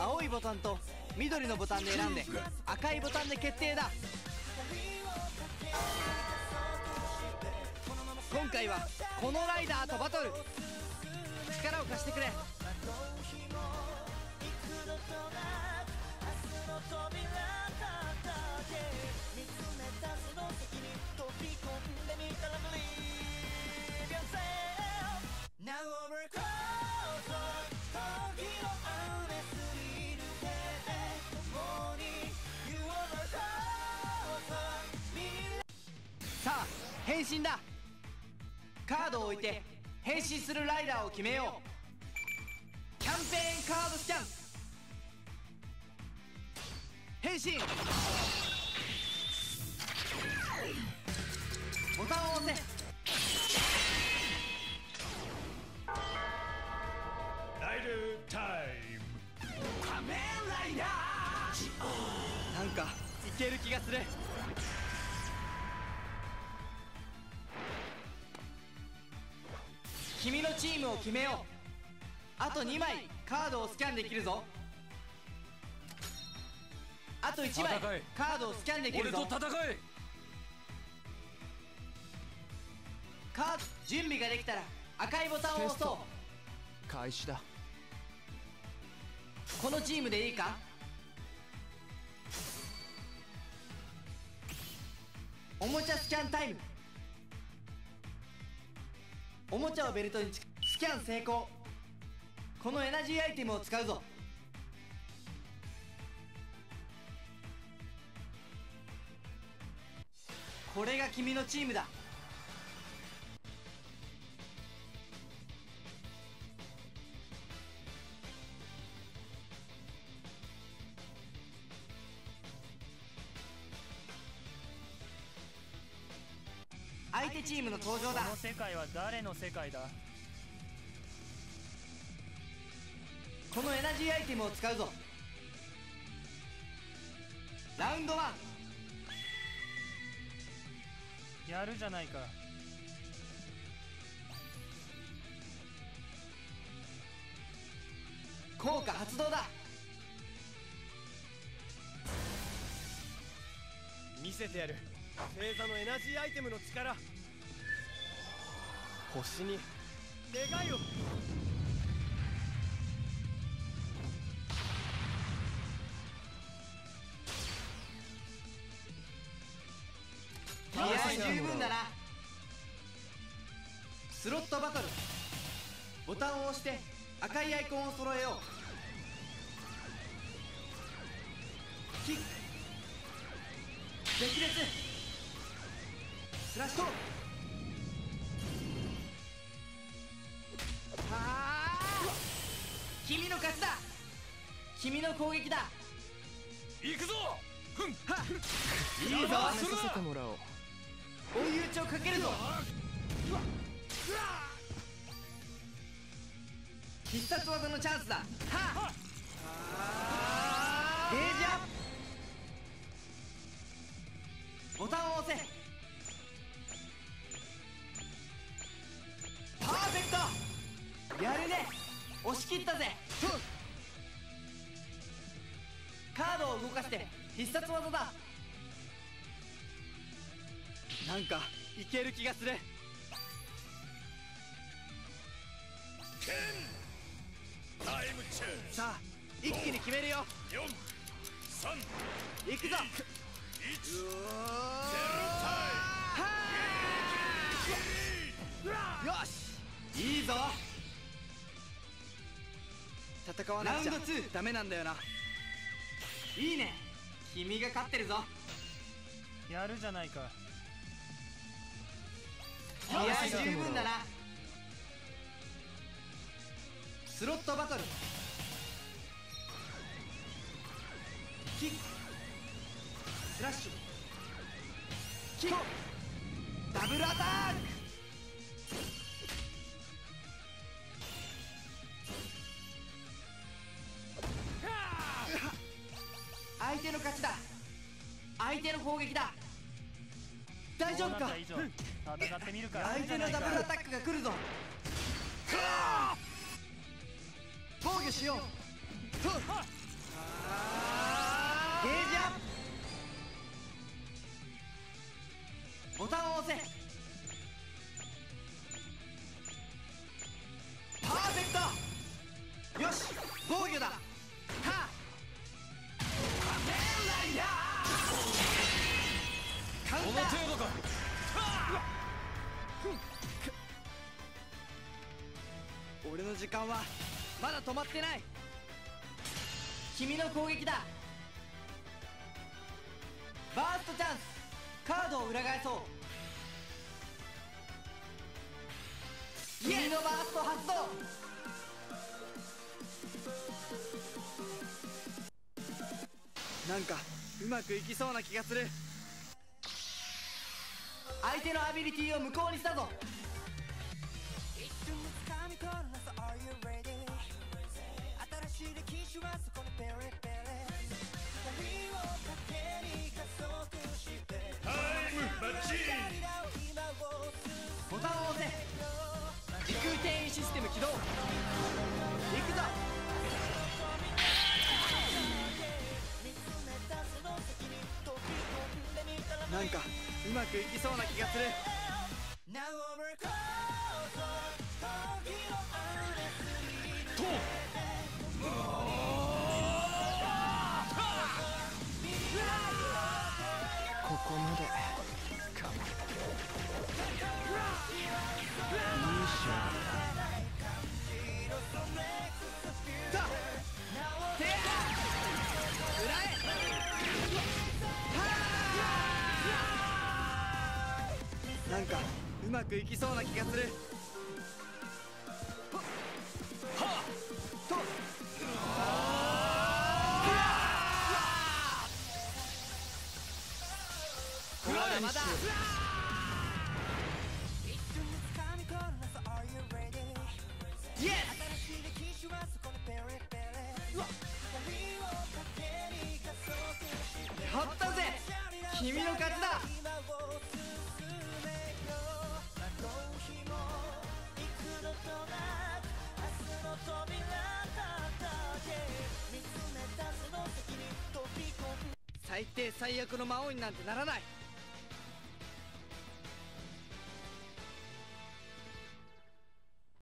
青いボタンと緑のボタンで選んで赤いボタンで決定だ。今回はこのライダーとバトル、力を貸してくれ。さあ変身だ。カードを置いて変身するライダーを決めよう。キャンペーンカードスキャン。変身。ボタンを押せ。ライダータイム。仮面ライダー。なんかいける気がする。君のチームを決めよう。あと2枚カードをスキャンできるぞ。あと1枚カードをスキャンできるぞ。俺と戦え。カード準備ができたら赤いボタンを押そう。開始だ。このチームでいいか。おもちゃスキャンタイム。おもちゃをベルトにスキャン成功。このエナジーアイテムを使うぞ。これが君のチームだ。相手チームの登場だ。この世界は誰の世界だ。このエナジーアイテムを使うぞ。ラウンド1。やるじゃないか。効果発動だ。見せてやる。星座のエナジーアイテムの力。星に願いを。いや十分だな。スロットバトル。ボタンを押して赤いアイコンを揃えよう。キック。激烈。スラッシュ。君の勝ちだ。君の攻撃だ。行くぞ。いいぞ。させてもらおう。追い打ちをかけるぞ。必殺技のチャンスだ。はあ。レイジアップ。ボタンを押せ。パーフェクト。やるね。押し切ったぜ。カードを動かして必殺技だ。なんかいける気がする。さあ一気に決めるよ。いくぞ。よしいいぞ。戦わなくちゃラウンド2ダメなんだよな。いいね。君が勝ってるぞ。やるじゃないか。いや十分だな。スロットバトル。キック。スラッシュ。キック。ダブルアタック。相手の勝ちだ。相手の攻撃だ。大丈夫か。戦ってみるか。相手のダブルアタックが来るぞ。防御しよう。ゲージアップ、ボタンを押せ。パーフェクト、よし防御だ。はあ、カウンター、この程度か。俺の時間はまだ止まってない。君の攻撃だ。バーストチャンス、カードを裏返そう。君のバースト発動。なんかうまくいきそうな気がする。相手のアビリティを無効にしたぞ。ボタンを押せ。時空転移システム起動。行くぞ。なんかうまくいきそうな気がする。ここまでか。なんかうまくいきそうな気がする。まだ勝ったぜ。君の勝ちだ。最低最悪の魔王になんてならない。